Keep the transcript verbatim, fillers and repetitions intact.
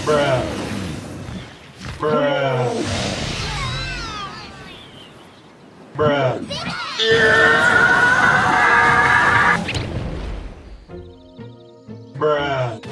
Bruh. Bruh. Bruh. Yeah. Bruh.